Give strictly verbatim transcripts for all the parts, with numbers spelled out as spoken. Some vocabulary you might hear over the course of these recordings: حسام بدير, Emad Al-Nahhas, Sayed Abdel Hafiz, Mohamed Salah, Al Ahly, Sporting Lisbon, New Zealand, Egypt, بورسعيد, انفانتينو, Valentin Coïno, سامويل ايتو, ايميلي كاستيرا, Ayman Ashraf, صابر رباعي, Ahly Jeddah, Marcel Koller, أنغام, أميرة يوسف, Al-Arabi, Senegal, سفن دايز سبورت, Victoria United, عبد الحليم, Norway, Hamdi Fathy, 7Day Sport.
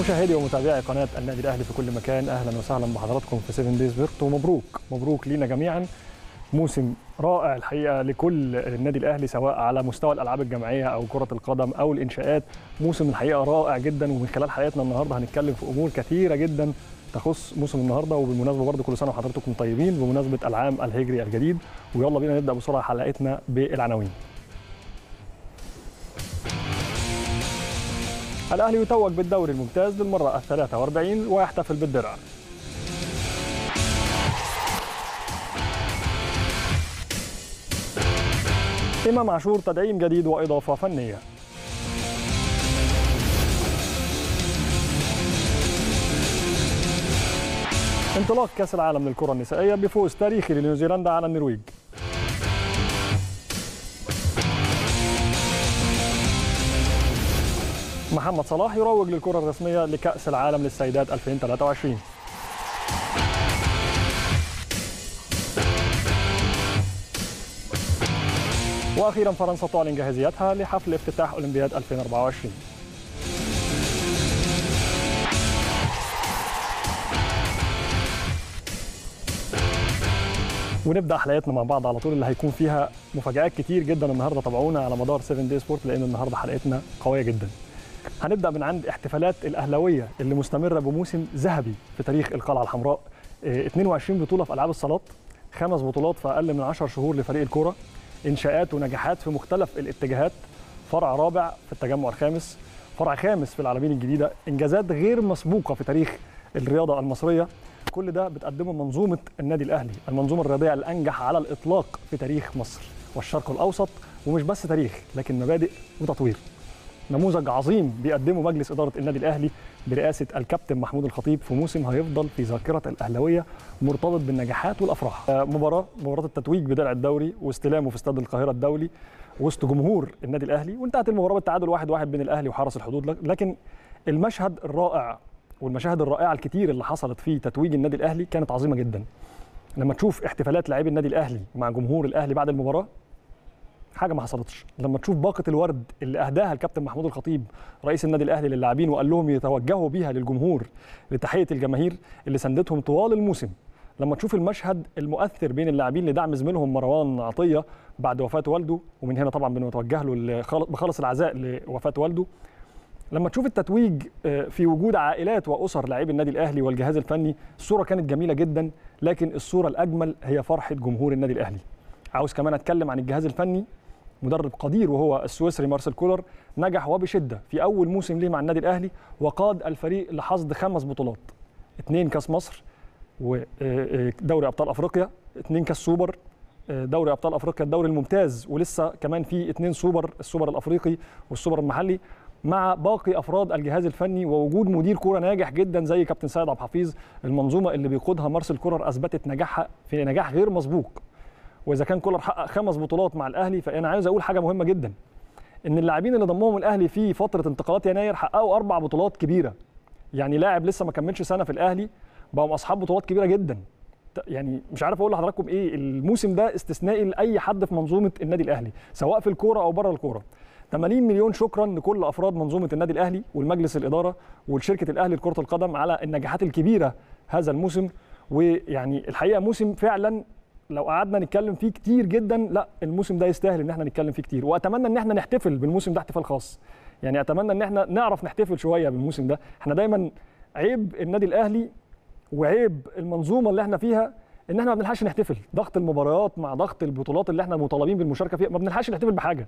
مشاهدي ومتابعي قناة النادي الأهلي في كل مكان، أهلا وسهلا بحضراتكم في سفن دايز سبورت، ومبروك مبروك لينا جميعا. موسم رائع الحقيقة لكل النادي الأهلي سواء على مستوى الألعاب الجماعية أو كرة القدم أو الإنشاءات، موسم الحقيقة رائع جدا. ومن خلال حلقتنا النهاردة هنتكلم في أمور كثيرة جدا تخص موسم النهارده. وبالمناسبه برضه كل سنه وحضراتكم طيبين بمناسبه العام الهجري الجديد، ويلا بينا نبدا بسرعه حلقتنا بالعناوين. الاهلي يتوج بالدوري الممتاز للمره الثالثة والأربعين ويحتفل بالدرع. امام عاشور تدعيم جديد واضافه فنيه. انطلاق كأس العالم للكرة النسائية بفوز تاريخي لنيوزيلندا على النرويج. محمد صلاح يروج للكرة الرسمية لكأس العالم للسيدات ألفين وثلاثة وعشرين. وأخيرا فرنسا تعلن جاهزيتها لحفل افتتاح أولمبياد ألفين وأربعة وعشرين. ونبدا حلقتنا مع بعض على طول اللي هيكون فيها مفاجآت كتير جدا النهارده. تابعونا على مدار سفن دايز سبورت لان النهارده حلقتنا قويه جدا. هنبدا من عند احتفالات الاهلاويه اللي مستمره بموسم ذهبي في تاريخ القلعه الحمراء. اثنين وعشرين بطوله في العاب الصالات، خمس بطولات في اقل من عشرة شهور لفريق الكوره، انشاءات ونجاحات في مختلف الاتجاهات، فرع رابع في التجمع الخامس، فرع خامس في العلمين الجديده، انجازات غير مسبوقه في تاريخ الرياضه المصريه. كل ده بتقدمه منظومة النادي الأهلي، المنظومة الرياضية الأنجح على الإطلاق في تاريخ مصر والشرق الأوسط، ومش بس تاريخ لكن مبادئ وتطوير. نموذج عظيم بيقدمه مجلس إدارة النادي الأهلي برئاسة الكابتن محمود الخطيب في موسم هيفضل في ذاكرة الأهلاوية مرتبط بالنجاحات والأفراح. مباراة مباراة التتويج بدرع الدوري واستلامه في استاد القاهرة الدولي وسط جمهور النادي الأهلي، وانتهت المباراة بالتعادل واحد واحد بين الأهلي وحرس الحدود. لكن المشهد الرائع والمشاهد الرائعه الكتير اللي حصلت في تتويج النادي الاهلي كانت عظيمه جدا. لما تشوف احتفالات لاعبي النادي الاهلي مع جمهور الاهلي بعد المباراه حاجه ما حصلتش. لما تشوف باقه الورد اللي اهداها الكابتن محمود الخطيب رئيس النادي الاهلي للاعبين وقال لهم يتوجهوا بيها للجمهور لتحيه الجماهير اللي سندتهم طوال الموسم. لما تشوف المشهد المؤثر بين اللاعبين لدعم زميلهم مروان عطيه بعد وفاه والده، ومن هنا طبعا بنتوجه له بخالص العزاء لوفاه والده. لما تشوف التتويج في وجود عائلات وأسر لاعبي النادي الأهلي والجهاز الفني، الصورة كانت جميلة جدا. لكن الصورة الأجمل هي فرحة جمهور النادي الأهلي. عاوز كمان أتكلم عن الجهاز الفني، مدرب قدير وهو السويسري مارسيل كولر نجح وبشدة في أول موسم ليه مع النادي الأهلي، وقاد الفريق لحصد خمس بطولات، اثنين كأس مصر ودوري أبطال أفريقيا، اثنين كأس سوبر، دوري أبطال أفريقيا، الدوري الممتاز، ولسه كمان في اثنين سوبر، السوبر الأفريقي والسوبر المحلي، مع باقي افراد الجهاز الفني ووجود مدير كوره ناجح جدا زي كابتن سيد عبد الحفيظ. المنظومه اللي بيقودها مارسيل كولر اثبتت نجاحها في نجاح غير مسبوق. واذا كان كولر حقق خمس بطولات مع الاهلي، فانا عايز اقول حاجه مهمه جدا، ان اللاعبين اللي ضمهم الاهلي في فتره انتقالات يناير حققوا اربع بطولات كبيره. يعني لاعب لسه ما كملش سنه في الاهلي بقوا اصحاب بطولات كبيره جدا. يعني مش عارف اقول لحضراتكم ايه، الموسم ده استثنائي لاي حد في منظومه النادي الاهلي سواء في الكوره او بره الكوره. ثمانين مليون شكرا لكل افراد منظومه النادي الاهلي والمجلس الاداره والشركه الاهلي لكره القدم على النجاحات الكبيره هذا الموسم. ويعني الحقيقه موسم فعلا لو قعدنا نتكلم فيه كتير جدا، لا الموسم ده يستاهل ان احنا نتكلم فيه كتير. واتمنى ان احنا نحتفل بالموسم ده احتفال خاص، يعني اتمنى ان احنا نعرف نحتفل شويه بالموسم ده. احنا دايما عيب النادي الاهلي وعيب المنظومه اللي احنا فيها ان احنا ما بنلحقش نحتفل، ضغط المباريات مع ضغط البطولات اللي احنا مطالبين بالمشاركه فيها ما بنلحقش نحتفل بحاجه.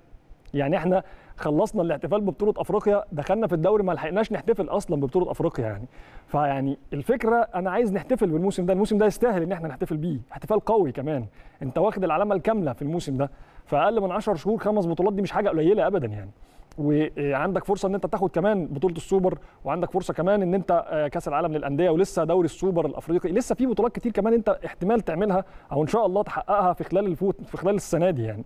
يعني احنا خلصنا الاحتفال ببطوله افريقيا، دخلنا في الدوري ما لحقناش نحتفل اصلا ببطوله افريقيا. يعني فيعني الفكره انا عايز نحتفل بالموسم ده، الموسم ده يستاهل ان احنا نحتفل بيه احتفال قوي. كمان انت واخد العلامه الكامله في الموسم ده في اقل من عشرة شهور، خمس بطولات دي مش حاجه قليله ابدا يعني. وعندك فرصه ان انت تاخد كمان بطوله السوبر، وعندك فرصه كمان ان انت كاس العالم للانديه، ولسه دوري السوبر الافريقي، لسه في بطولات كتير كمان انت احتمال تعملها او ان شاء الله تحققها في خلال الفوت في خلال السنه دي يعني.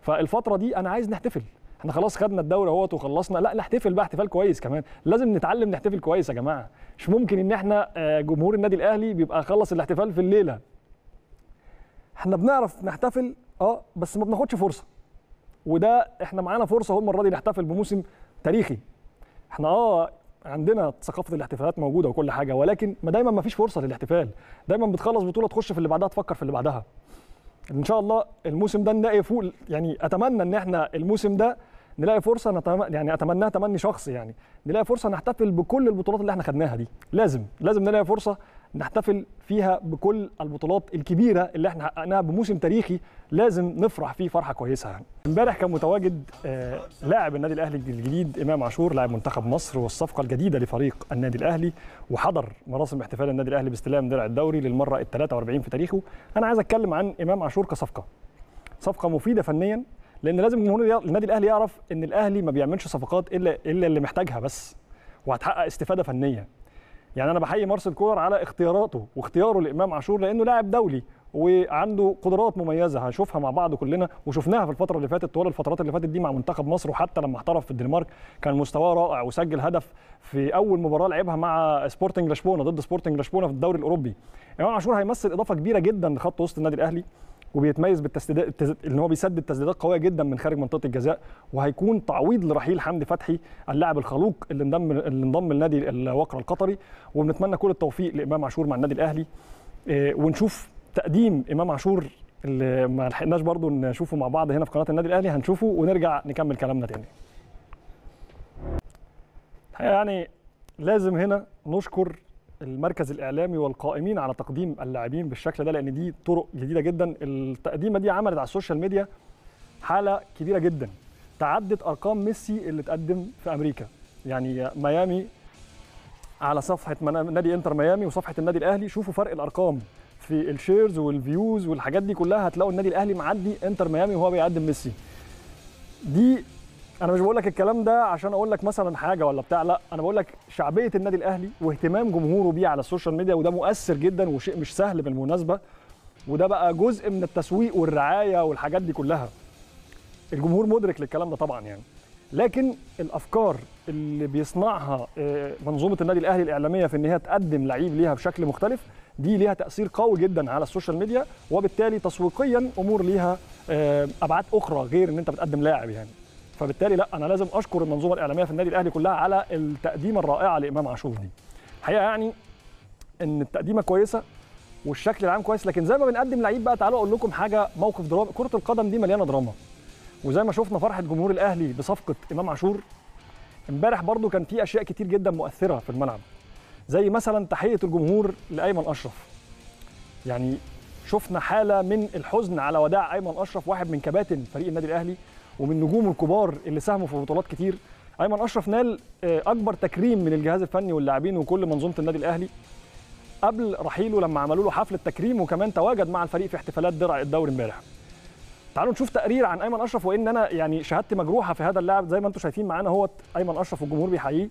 فالفترة دي أنا عايز نحتفل، احنا خلاص خدنا الدوري اهوت وخلصنا، لا نحتفل بقى احتفال كويس. كمان لازم نتعلم نحتفل كويس يا جماعة. مش ممكن إن احنا جمهور النادي الأهلي بيبقى خلص الاحتفال في الليلة. احنا بنعرف نحتفل اه بس ما بناخدش فرصة. وده احنا معانا فرصة اهو المرة دي نحتفل بموسم تاريخي. احنا اه عندنا ثقافه الاحتفالات موجوده وكل حاجه، ولكن ما دايما ما فيش فرصه للاحتفال، دايما بتخلص بطوله تخش في اللي بعدها تفكر في اللي بعدها. ان شاء الله الموسم ده نلاقي فوق، يعني اتمنى ان احنا الموسم ده نلاقي فرصه نتم... يعني اتمناها تمني شخصي، يعني نلاقي فرصه نحتفل بكل البطولات اللي احنا خدناها دي، لازم لازم نلاقي فرصه نحتفل فيها بكل البطولات الكبيره اللي احنا حققناها بموسم تاريخي، لازم نفرح فيه فرحه كويسه. يعني امبارح كان متواجد آه لاعب النادي الاهلي الجديد امام عاشور، لاعب منتخب مصر والصفقه الجديده لفريق النادي الاهلي، وحضر مراسم احتفال النادي الاهلي باستلام درع الدوري للمره الثالثة والأربعين في تاريخه. انا عايز اتكلم عن امام عاشور كصفقه، صفقه مفيده فنيا، لان لازم جمهور النادي الاهلي يعرف ان الاهلي ما بيعملش صفقات الا الا اللي محتاجها بس، وهتحقق استفاده فنيه. يعني انا بحيي مارسيل كولر على اختياراته واختياره لامام عاشور، لانه لاعب دولي وعنده قدرات مميزه هنشوفها مع بعض كلنا، وشفناها في الفتره اللي فاتت، طوال الفترات اللي فاتت دي مع منتخب مصر، وحتى لما احترف في الدنمارك كان مستواه رائع، وسجل هدف في اول مباراه لعبها مع سبورتنج لشبونه ضد سبورتنج لشبونه في الدوري الاوروبي. امام عاشور هيمثل اضافه كبيره جدا لخط وسط النادي الاهلي، وبيتميز بالتسديدات، ان هو بيسدد تسديدات قويه جدا من خارج منطقه الجزاء، وهيكون تعويض لرحيل حمدي فتحي اللاعب الخلوق اللي انضم اللي انضم لنادي الوقرة القطري. وبنتمنى كل التوفيق لامام عاشور مع النادي الاهلي، ونشوف تقديم امام عاشور اللي ما لحقناش برضه نشوفه مع بعض هنا في قناه النادي الاهلي، هنشوفه ونرجع نكمل كلامنا تاني. يعني لازم هنا نشكر المركز الاعلامي والقائمين على تقديم اللاعبين بالشكل ده، لان دي طرق جديده جدا. التقديمه دي عملت على السوشيال ميديا حاله كبيره جدا، تعدت ارقام ميسي اللي اتقدم في امريكا. يعني ميامي على صفحه نادي انتر ميامي وصفحه النادي الاهلي، شوفوا فرق الارقام في الشيرز والفيوز والحاجات دي كلها، هتلاقوا النادي الاهلي معدي انتر ميامي وهو بيقدم ميسي. دي أنا مش بقول لك الكلام ده عشان أقول لك مثلا حاجة ولا بتاع، لا، أنا بقول لك شعبية النادي الأهلي واهتمام جمهوره بيه على السوشيال ميديا، وده مؤثر جدا وشيء مش سهل بالمناسبة، وده بقى جزء من التسويق والرعاية والحاجات دي كلها. الجمهور مدرك للكلام ده طبعا يعني، لكن الأفكار اللي بيصنعها منظومة النادي الأهلي الإعلامية في إن هي تقدم لعيب ليها بشكل مختلف، دي ليها تأثير قوي جدا على السوشيال ميديا، وبالتالي تسويقيا أمور ليها أبعاد أخرى غير إن أنت بتقدم لاعب يعني. فبالتالي لا، انا لازم اشكر المنظومه الاعلاميه في النادي الاهلي كلها على التقديمه الرائعه لامام عاشور دي. الحقيقه يعني ان التقديمه كويسه والشكل العام كويس، لكن زي ما بنقدم لعيب بقى، تعالوا اقول لكم حاجه، موقف دراما. كره القدم دي مليانه دراما، وزي ما شفنا فرحه جمهور الاهلي بصفقه امام عاشور امبارح، برضو كان في اشياء كتير جدا مؤثره في الملعب، زي مثلا تحيه الجمهور لايمن اشرف. يعني شفنا حاله من الحزن على وداع ايمن اشرف، واحد من كباتن فريق النادي الاهلي ومن نجوم الكبار اللي ساهموا في بطولات كتير. ايمن اشرف نال اكبر تكريم من الجهاز الفني واللاعبين وكل منظومه النادي الاهلي قبل رحيله، لما عملوا له حفله تكريم، وكمان تواجد مع الفريق في احتفالات درع الدوري امبارح. تعالوا نشوف تقرير عن ايمن اشرف، وان انا يعني شهادتي مجروحه في هذا اللاعب زي ما انتم شايفين معانا اهوت. ايمن اشرف والجمهور بيحييه،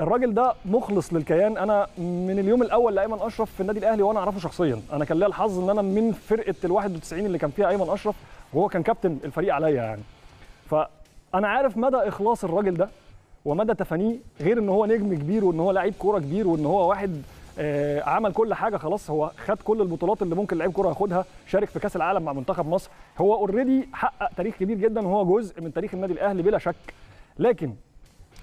الراجل ده مخلص للكيان. انا من اليوم الاول لايمن اشرف في النادي الاهلي وانا اعرفه شخصيا، انا كان ليا الحظ ان انا من فرقه الواحد وتسعين اللي كان فيها ايمن اشرف، وهو كان كابتن الفريق عليا يعني. فأنا عارف مدى إخلاص الراجل ده ومدى تفانيه، غير إن هو نجم كبير وإن هو لعيب كورة كبير وإن هو واحد آه عمل كل حاجة، خلاص هو خد كل البطولات اللي ممكن لعيب كورة ياخدها، شارك في كأس العالم مع منتخب مصر، هو أوريدي حقق تاريخ كبير جدا وهو جزء من تاريخ النادي الأهلي بلا شك. لكن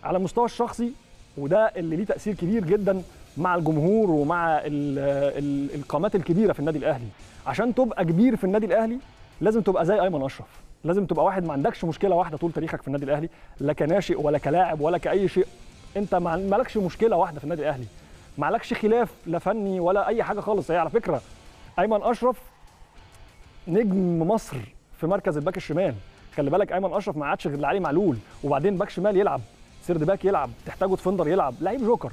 على المستوى الشخصي، وده اللي ليه تأثير كبير جدا مع الجمهور ومع ال ال القامات الكبيرة في النادي الأهلي، عشان تبقى كبير في النادي الأهلي لازم تبقى زي أيمن أشرف، لازم تبقى واحد ما عندكش مشكله واحده طول تاريخك في النادي الاهلي، لا كناشئ ولا كلاعب ولا كاي شيء، انت مالكش مشكله واحده في النادي الاهلي، مالكش خلاف لا فني ولا اي حاجه خالص. هي على فكره ايمن اشرف نجم مصر في مركز الباك الشمال، خلي بالك ايمن اشرف ما عادش غير اللي عليه معلول، وبعدين باك شمال يلعب، سيرد باك يلعب، تحتاجه ديفندر يلعب، لعيب جوكر،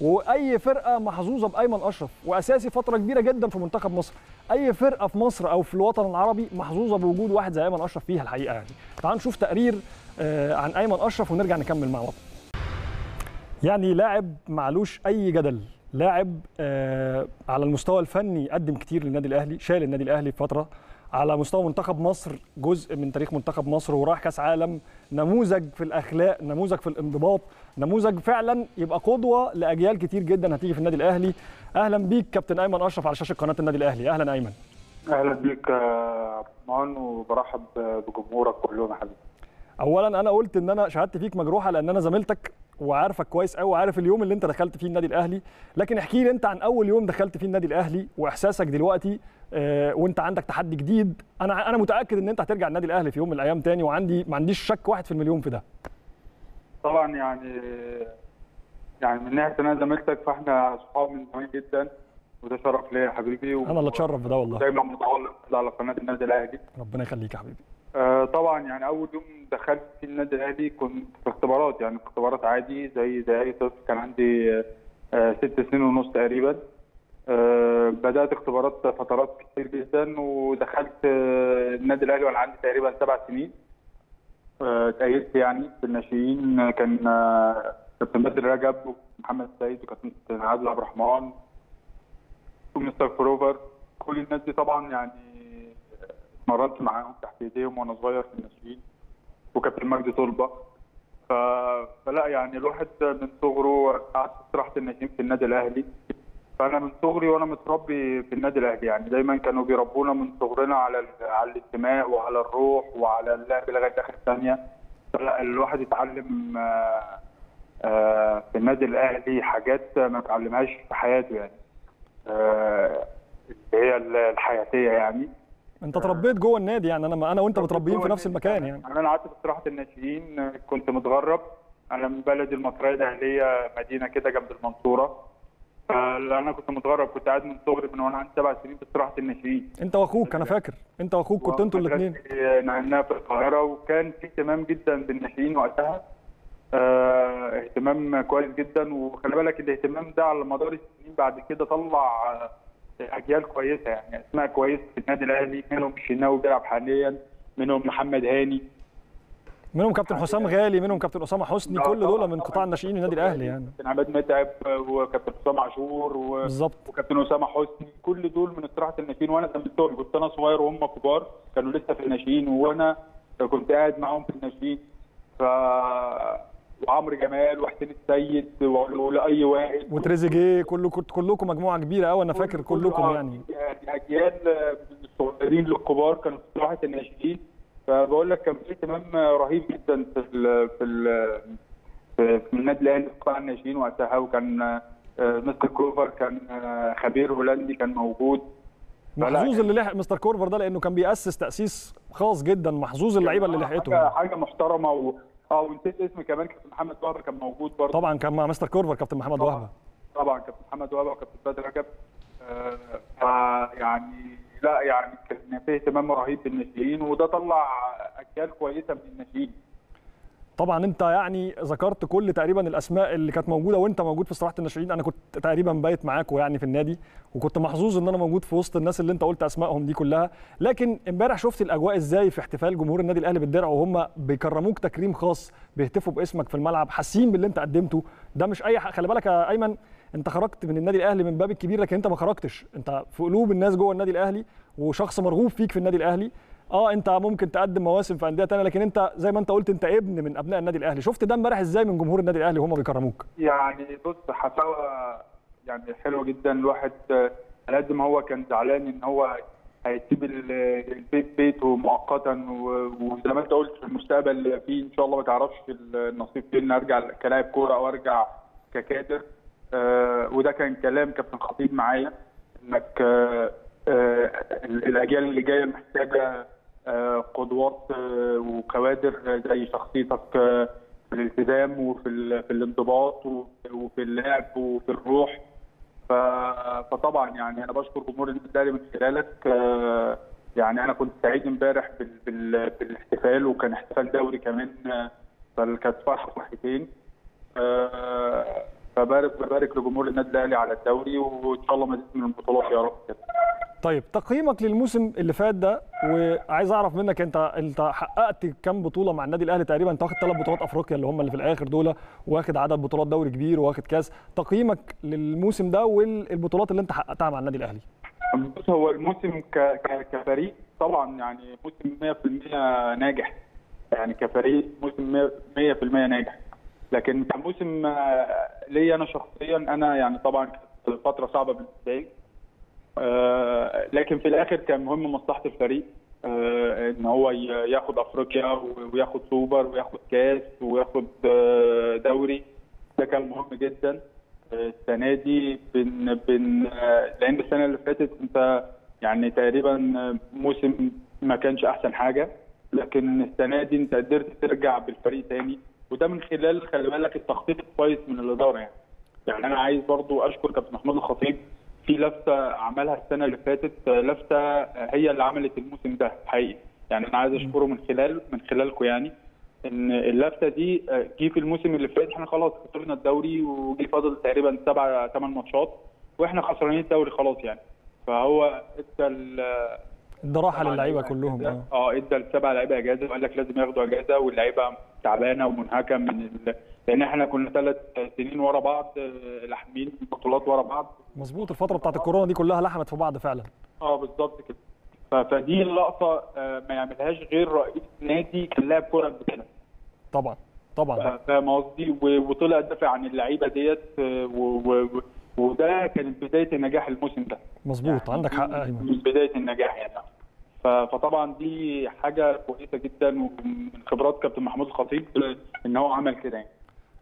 واي فرقه محظوظه بايمن اشرف، واساسي فتره كبيره جدا في منتخب مصر. اي فرقه في مصر او في الوطن العربي محظوظه بوجود واحد زي ايمن اشرف فيها الحقيقه يعني. تعالوا نشوف تقرير عن ايمن اشرف ونرجع نكمل مع بعض. يعني لاعب معلوش اي جدل، لاعب على المستوى الفني قدم كتير للنادي الاهلي، شال النادي الاهلي فتره، على مستوى منتخب مصر جزء من تاريخ منتخب مصر، وراح كاس عالم، نموذج في الاخلاق، نموذج في الانضباط، نموذج فعلا يبقى قدوه لاجيال كتير جدا هتيجي في النادي الاهلي. اهلا بيك كابتن ايمن اشرف على شاشه قناه النادي الاهلي. اهلا ايمن. اهلا بيك يا عبد الرحمن، وبرحب بجمهورك كلهم يا حبيبي. اولا انا قلت ان انا شهادتي فيك مجروحه، لان انا زميلتك وعارفك كويس قوي وعارف اليوم اللي انت دخلت فيه النادي الاهلي، لكن احكي لي انت عن اول يوم دخلت فيه النادي الاهلي واحساسك دلوقتي وانت عندك تحدي جديد. انا انا متاكد ان انت هترجع النادي الاهلي في يوم من الايام تاني، وعندي ما عنديش شك واحد في المليون في ده. طبعا يعني يعني من ناحيه انا زميلتك فاحنا اصحاب من زمان جدا، وده شرف ليا يا حبيبي، و... انا اللي اتشرف بده والله. دايما متعلق على قناه النادي الاهلي. ربنا يخليك يا حبيبي. آه طبعا يعني اول يوم دخلت في النادي الاهلي كنت في اختبارات، يعني اختبارات عادي زي زي اي طفل. كان عندي آه ست سنين ونص تقريبا. آه بدات اختبارات فترات كتير جدا، ودخلت آه النادي الاهلي وانا عندي تقريبا سبع سنين. اتأيدت آه يعني في الناشئين، كان آه كابتن بدر رجب ومحمد سعيد وكابتن عادل عبد الرحمن ومستر كروفر، كل الناس دي طبعا يعني اتمرنت معاهم تحت ايديهم وانا صغير في الناشئين، وكابتن مجدي طلبه. ف... فلا يعني الواحد من صغره قعدت استراحه الناشئين في النادي الاهلي، فانا من صغري وانا متربي في النادي الاهلي. يعني دايما كانوا بيربونا من صغرنا على ال... على الانتماء وعلى الروح وعلى اللعب لغايه اخر ثانيه. فلا الواحد اتعلم آ... آ... في النادي الاهلي حاجات ما اتعلمهاش في حياته، يعني آ... اللي هي الحياتيه. يعني انت تربيت جوه النادي، يعني انا انا وانت متربيين في نفس المكان. يعني انا قعدت في استراحه الناشئين، كنت متغرب، انا من بلد المطريه الاهليه، مدينه كده جنب المنصوره. انا كنت متغرب، كنت قاعد من صغري من وانا عندي سبع سنين في استراحه الناشئين. انت واخوك، انا فاكر انت واخوك كنتوا انتوا الاثنين نعمناها في القاهره، وكان في اهتمام جدا بالناشئين وقتها، اهتمام كويس جدا. وخلي بالك الاهتمام ده على مدار السنين بعد كده طلع اجيال كويسه، يعني اسماء كويسه في النادي الاهلي. منهم الشناوي بيلعب حاليا، منهم محمد هاني، منهم كابتن حسام غالي، منهم كابتن اسامه حسني. كل دول من قطاع الناشئين النادي الاهلي. يعني كابتن عماد متعب وكابتن حسام عاشور و... وكابتن اسامه حسني، كل دول من استراحه الناشئين. وانا كملتهم، كنت انا صغير وهم كبار كانوا لسه في الناشئين، وانا كنت قاعد معاهم في الناشئين. ف وعمرو جمال وحسين السيد ولاي واحد وتريزيجيه، كله كلكم مجموعه كبيره قوي. انا فاكر كلكم يعني اجيال من الصغيرين للكبار كانوا في استراحه الناشئين. فبقول لك كان في اهتمام رهيب جدا في ال في ال في النادي الاهلي في قطاع الناشئين وقتها. وكان مستر كروفر كان خبير هولندي كان موجود. محظوظ اللي لحق مستر كروفر ده، لانه كان بيأسس تأسيس خاص جدا. محظوظ اللعيبه اللي لحقته، حاجه, حاجة محترمه. و اه ونسيت اسم كمان، كابتن محمد وهبه كان موجود برضه. طبعا كان مع مستر كورفر كابتن محمد وهبه. طبعا كابتن محمد وهبه وكابتن بدر رجب. آه يعني لا يعني كان في اهتمام رهيب بالناشئين، وده طلع اجيال كويسه من الناشئين. طبعا انت يعني ذكرت كل تقريبا الاسماء اللي كانت موجوده وانت موجود في استراحه الناشئين. انا كنت تقريبا بايت معاكم يعني في النادي، وكنت محظوظ ان انا موجود في وسط الناس اللي انت قلت اسمائهم دي كلها. لكن امبارح شفت الاجواء ازاي في احتفال جمهور النادي الاهلي بالدرع، وهم بيكرموك تكريم خاص، بيهتفوا باسمك في الملعب، حاسين باللي انت قدمته ده. مش اي حق، خلي بالك يا ايمن، انت خرجت من النادي الاهلي من باب الكبير، لكن انت ما خرجتش، انت في قلوب الناس جوه النادي الاهلي، وشخص مرغوب فيك في النادي الاهلي. اه انت ممكن تقدم مواسم في انديه ثانيه، لكن انت زي ما انت قلت انت ابن من ابناء النادي الاهلي. شفت ده امبارح ازاي من جمهور النادي الاهلي وهم بيكرموك؟ يعني بص، حفاوه يعني حلوه جدا. الواحد على قد ما هو كان زعلان ان هو هيسيب البيت بيته مؤقتا، وزي ما انت قلت في المستقبل في ان شاء الله ما تعرفش النصيب فين، ان ارجع كلاعب كوره او ارجع ككادر. آه وده كان كلام كابتن خطيب معايا، انك آه آه الاجيال اللي جايه محتاجه قدوات وكوادر زي شخصيتك في الالتزام وفي في الانضباط وفي اللعب وفي الروح. فطبعا يعني انا بشكر جمهور النادي الاهلي من خلالك. يعني انا كنت سعيد امبارح بالاحتفال، وكان احتفال دوري كمان، فكانت فرحه فرحتين. فبارك ببارك لجمهور النادي الاهلي على الدوري، وان شاء الله مزيد من البطولات يا رب كده. طيب تقييمك للموسم اللي فات ده، وعايز اعرف منك انت انت حققت كام بطوله مع النادي الاهلي؟ تقريبا انت واخد ثلاث بطولات افريقيا اللي هم اللي في الاخر دول، واخد عدد بطولات دوري كبير، واخد كاس. تقييمك للموسم ده والبطولات اللي انت حققتها مع النادي الاهلي؟ بص، هو الموسم كفريق طبعا يعني موسم مية في المية ناجح، يعني كفريق موسم مية في المية ناجح. لكن كموسم ليا انا شخصيا، انا يعني طبعا كانت فتره صعبه بالنسبه لي، آه لكن في الاخر كان مهم مصلحه الفريق، آه ان هو ياخد افريقيا وياخد سوبر وياخد كاس وياخد آه دوري. ده كان مهم جدا السنه دي بن بن لان السنه اللي فاتت انت يعني تقريبا موسم ما كانش احسن حاجه، لكن السنه دي انت قدرت ترجع بالفريق تاني، وده من خلال خلي بالك التخطيط الكويس من الاداره. يعني يعني انا عايز برضو اشكر كابتن محمود الخطيب في لفته عملها السنه اللي فاتت، لفته هي اللي عملت الموسم ده حقيقي. يعني انا عايز اشكره من خلال من خلالكم يعني ان اللفته دي جه في الموسم اللي فات احنا خلاص خسرنا الدوري وجه فاضل تقريبا سبع ثمان ماتشات واحنا خسرانين الدوري خلاص يعني، فهو ادى ادى راحه للعيبه كلهم اه اه ادى السبع لعيبه اجازه وقال لك لازم ياخدوا اجازه واللعيبه تعبانه ومنهكه من ال... لان احنا كنا ثلاث سنين ورا بعض لاحمين بطولات ورا بعض. مظبوط، الفتره بتاعت الكورونا دي كلها لحمت في بعض فعلا. اه بالظبط كده، فدي اللقطه ما يعملهاش غير رئيس نادي كان لاعب كوره قبل كده. طبعا طبعا فاهم قصدي، وطلع دافع عن اللعيبه ديت وده كانت بدايه النجاح الموسم ده. مظبوط يعني عندك حق ايمن، من بدايه النجاح يعني. فطبعا دي حاجه كويسه جدا ومن خبرات كابتن محمود الخطيب ان هو عمل كده يعني.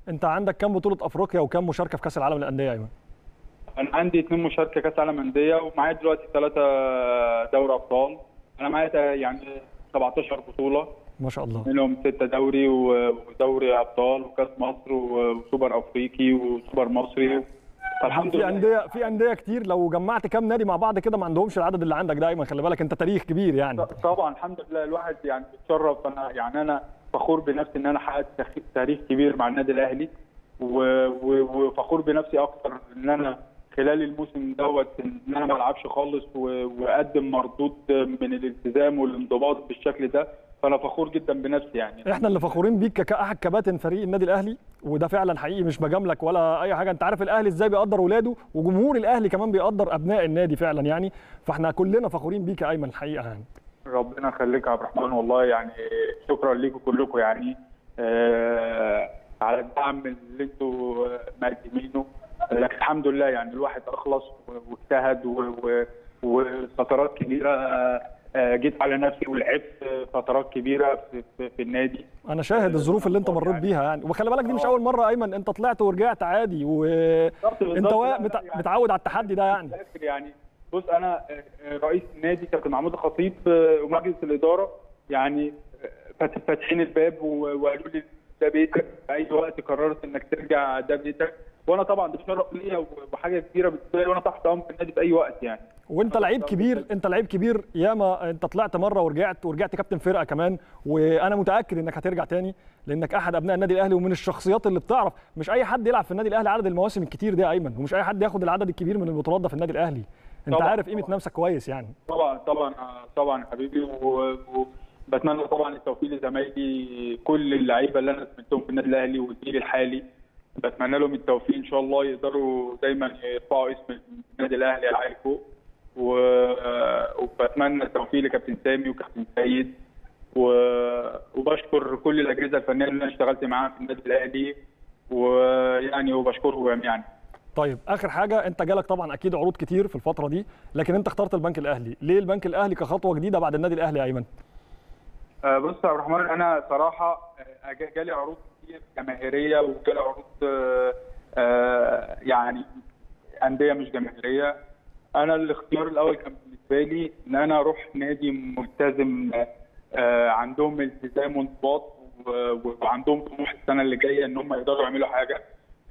انت عندك كام بطوله افريقيا وكام مشاركه في كاس العالم للانديه يا ايمن؟ انا عندي اثنين مشاركه كاس عالم انديه ومعايا دلوقتي ثلاثه دوري ابطال. انا معايا يعني سبعتاشر بطوله ما شاء الله، منهم سته دوري ودوري ابطال وكاس مصر وسوبر افريقي وسوبر مصري. الحمد لله في انديه في انديه كتير، لو جمعت كام نادي مع بعض كده ما عندهمش العدد اللي عندك ده ايمن، خلي بالك انت تاريخ كبير يعني. طبعا الحمد لله الواحد يعني بيتشرف. انا يعني انا فخور بنفسي ان انا حققت تاريخ كبير مع النادي الاهلي، وفخور بنفسي اكتر ان انا خلال الموسم دوت ان انا ما العبش خالص واقدم مردود من الالتزام والانضباط بالشكل ده، فانا فخور جدا بنفسي يعني. احنا اللي فخورين بيك كاحد كباتن فريق النادي الاهلي، وده فعلا حقيقي مش بجاملك ولا اي حاجه. انت عارف الاهلي ازاي بيقدر اولاده، وجمهور الاهلي كمان بيقدر ابناء النادي فعلا يعني، فاحنا كلنا فخورين بيك يا ايمن الحقيقه يعني. ربنا يخليك يا عبد الرحمن، والله يعني شكرا ليكم كلكم يعني آه على الدعم اللي انتم مقدمينه. لكن الحمد لله يعني الواحد اخلص واجتهد وفترات كبيره جيت على نفسي ولعبت فترات كبيره في, في النادي. انا شاهد الظروف اللي انت مريت بيها يعني، وخلي بالك دي مش اول مره ايمن، انت طلعت ورجعت عادي وانت متعود على التحدي ده يعني. يعني بص انا رئيس النادي كابتن محمود الخطيب ومجلس الاداره يعني فاتحين الباب وقالوا لي ده بيتك في اي وقت قررت انك ترجع ده بيتك، وانا طبعا ده شرف ليا وحاجه كبيره بالنسبه لي، وانا تحت امر النادي في اي وقت يعني. وانت لعيب كبير، انت لعيب كبير ياما، انت طلعت مره ورجعت ورجعت كابتن فرقه كمان، وانا متاكد انك هترجع تاني لانك احد ابناء النادي الاهلي ومن الشخصيات اللي بتعرف. مش اي حد يلعب في النادي الاهلي عدد المواسم الكتير ده يا ايمن، ومش اي حد ياخد العدد الكبير من البطولات ده في النادي الاهلي. انت عارف قيمه نفسك كويس يعني. طبعا طبعا طبعا حبيبي، وبتمنى طبعا التوفيق لزمايلي كل اللعيبه اللي انا سمعتهم في النادي الاهلي والجيل الحالي، بتمنى لهم التوفيق ان شاء الله يقدروا دايما يرفعوا اسم النادي الاهلي على فوق، وبتمنى التوفيق لكابتن سامي وكابتن سيد، وبشكر كل الاجهزه الفنيه اللي انا اشتغلت معاها في النادي الاهلي ويعني وبشكرهم جميعا. طيب اخر حاجه، انت جالك طبعا اكيد عروض كتير في الفتره دي، لكن انت اخترت البنك الاهلي، ليه البنك الاهلي كخطوه جديده بعد النادي الاهلي يا ايمن؟ بص يا عبد الرحمن، انا صراحه جالي عروض جماهيريه وجالي عروض يعني انديه مش جماهيريه. انا الاختيار الاول كان بالنسبه لي ان انا اروح نادي ملتزم عندهم التزام وانضباط وعندهم طموح السنه اللي جايه ان هم يقدروا يعملوا حاجه،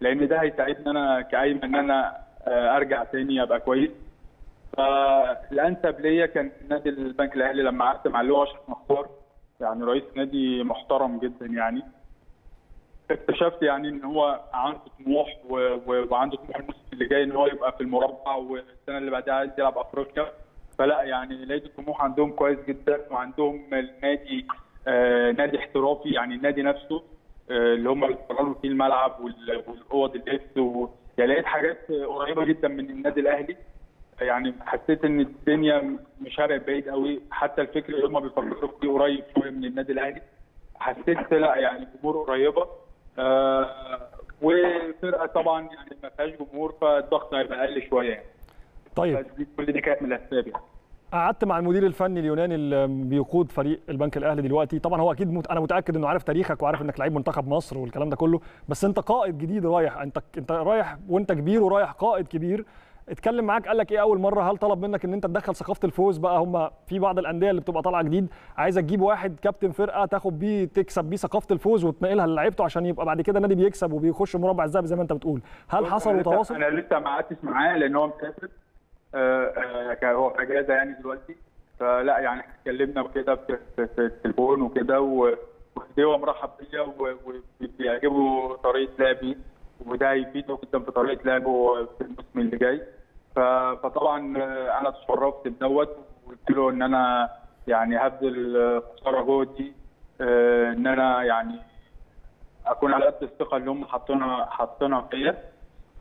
لان ده هيساعدني انا كايمن ان انا ارجع ثاني ابقى كويس. فالانسب ليا كان نادي البنك الاهلي لما قعدت مع اللواء شريف مختار، يعني رئيس نادي محترم جدا يعني. اكتشفت يعني ان هو عنده طموح وعنده طموح الموسم اللي جاي ان هو يبقى في المربع، والسنه اللي بعدها عايز يلعب افريقيا. فلا يعني لقيت الطموح عندهم كويس جدا، وعندهم النادي آه نادي احترافي يعني. النادي نفسه آه اللي هم بيتفرجوا فيه الملعب والاوض اللبس و... يعني لقيت حاجات قريبه جدا من النادي الاهلي يعني. حسيت ان الدنيا مش هرقت بعيد قوي، حتى الفكر اللي هم بيفكروا فيه قريب شويه من النادي الاهلي. حسيت لا يعني الجمهور قريبه آه وفرقه طبعا يعني ما فيهاش جمهور، فالضغط هيبقى اقل شويه يعني. طيب كل دي كانت من الاسباب يعني. قعدت مع المدير الفني اليوناني اللي بيقود فريق البنك الاهلي دلوقتي، طبعا هو اكيد مت... انا متاكد انه عارف تاريخك وعارف انك لعيب منتخب مصر والكلام ده كله، بس انت قائد جديد رايح، انت انت رايح وانت كبير ورايح قائد كبير. اتكلم معاك قال لك ايه اول مره؟ هل طلب منك ان انت تدخل ثقافه الفوز بقى؟ هم في بعض الانديه اللي بتبقى طالعه جديد عايزه تجيب واحد كابتن فرقه تاخد بيه تكسب بيه ثقافه الفوز وتنقلها للعيبته عشان يبقى بعد كده النادي بيكسب وبيخش مربع الذهب زي ما انت بتقول. هل حصل تواصل؟ انا لسه ما قعدتش معاه لان هو مسافر، هو في اجازه يعني دلوقتي، فلا يعني اتكلمنا وكده في التليفون وكده، وهو مرحب بيا وبيعجبه طريقه لعبي وده هيفيده جدا في طريقه لعبه في الموسم اللي جاي. فطبعا انا اتشرفت بدوت وقلت له ان انا يعني هبذل خساره جهدي ان انا يعني اكون على قد الثقه اللي هم حاطينها حاطينها فيا،